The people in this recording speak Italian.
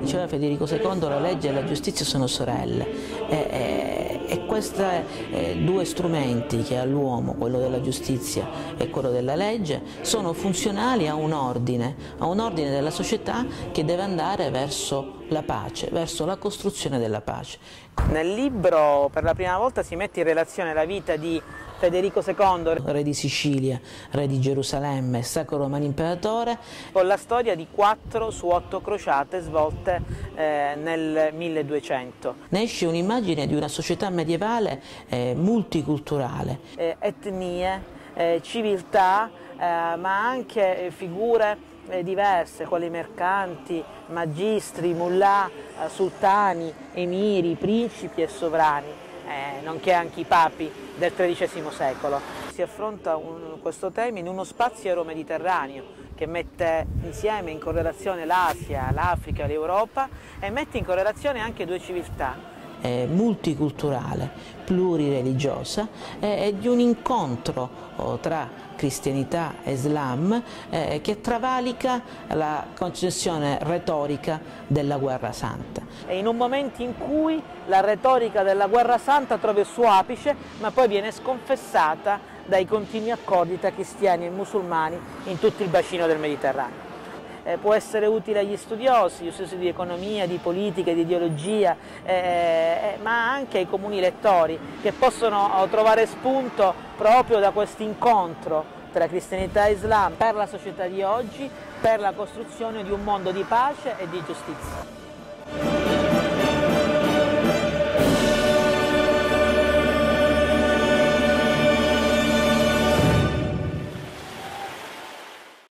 Diceva Federico II, la legge e la giustizia sono sorelle e questi due strumenti che ha l'uomo, quello della giustizia e quello della legge, sono funzionali a un ordine della società che deve andare verso la pace, verso la costruzione della pace. Nel libro per la prima volta si mette in relazione la vita di Federico II, re di Sicilia, re di Gerusalemme, Sacro Romano Imperatore, con la storia di 4 su 8 crociate svolte nel 1200. Ne esce un'immagine di una società medievale multiculturale. Etnie, civiltà, ma anche figure diverse, quali mercanti, magistri, mullah, sultani, emiri, principi e sovrani, nonché anche i papi del XIII secolo. Si affronta questo tema in uno spazio euromediterraneo che mette insieme in correlazione l'Asia, l'Africa, l'Europa e mette in correlazione anche due civiltà. Multiculturale, plurireligiosa e di un incontro tra cristianità e Islam che travalica la concezione retorica della guerra santa. E in un momento in cui la retorica della guerra santa trova il suo apice, ma poi viene sconfessata dai continui accordi tra cristiani e musulmani in tutto il bacino del Mediterraneo. Può essere utile agli studiosi di economia, di politica, di ideologia, ma anche ai comuni lettori che possono trovare spunto proprio da questo incontro tra cristianità e Islam per la società di oggi, per la costruzione di un mondo di pace e di giustizia.